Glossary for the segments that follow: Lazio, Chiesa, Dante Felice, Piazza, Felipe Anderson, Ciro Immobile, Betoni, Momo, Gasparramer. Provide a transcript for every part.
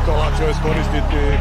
će to Lazio iskoristiti.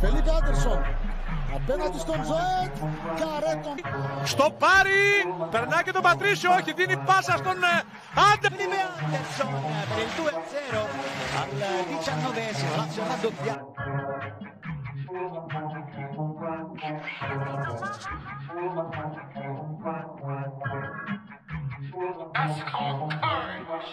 Felipe Anderson, appena discongiat, Καρέτον. Στο πάρει, περνάει και τον Πατρίσιο, όχι, δίνει πάσα στον Άντερ. Felipe Anderson per il 2-0 al 19esimo, Lazio ha doppiato. That's called courage.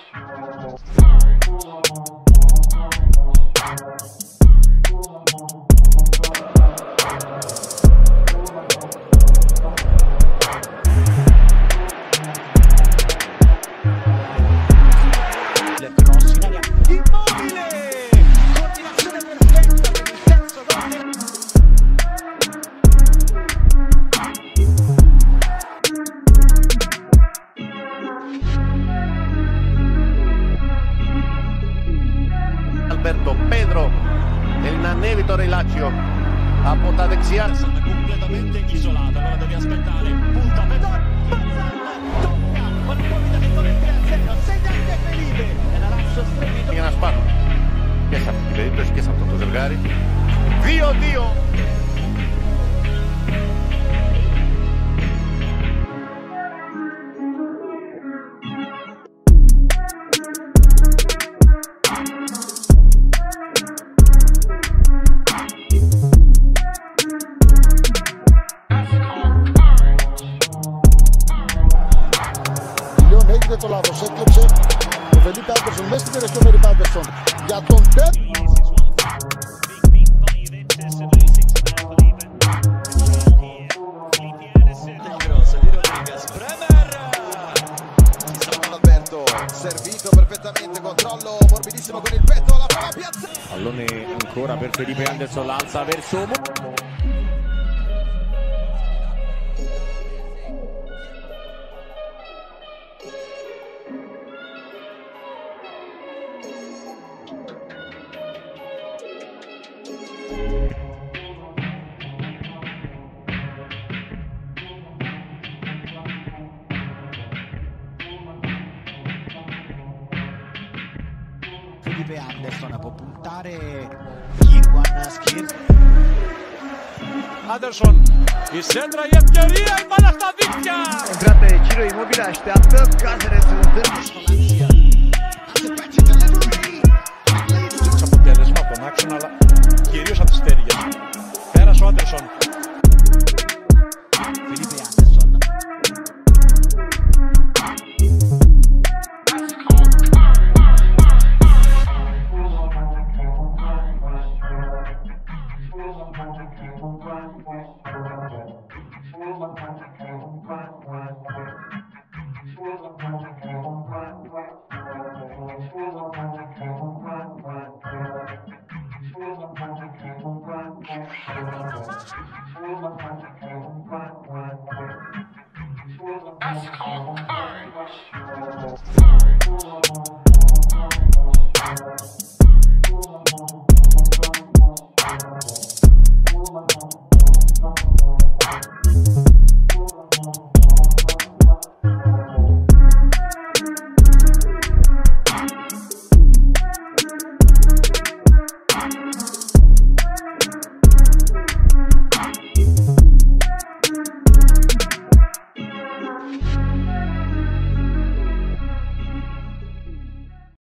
Completamente isolato, allora devi aspettare, punta Betoni, tocca, ma non può evitare con il 3-0, sei Dante Felice, e la Lazio strepito. Viene a Spano, Piazza, Chiesa, tutto Zergari, Dio, Dio! Το λάθος έκλεψε ο Felipe Anderson μέσα στην περιοχή, ο Felipe Anderson για τον Τε. Grosso di Gasparramer. Ci sta Alberto, servito perfettamente, controllo morbidissimo con il petto alla prova Piazza. Pallone ancora per Felipe Anderson, lanza verso Momo. Felipe Anderson può puntare Anderson, il centro e il palla sta vinta. Entrate Ciro Immobile, așteaptă cazere sul terreno. C'è αποτέλεσμα από τον άξονα, αλλά κυρίως από τις στέριγες. Πέρασε ο Anderson. Felipe Anderson. One, one, one. That's called courage.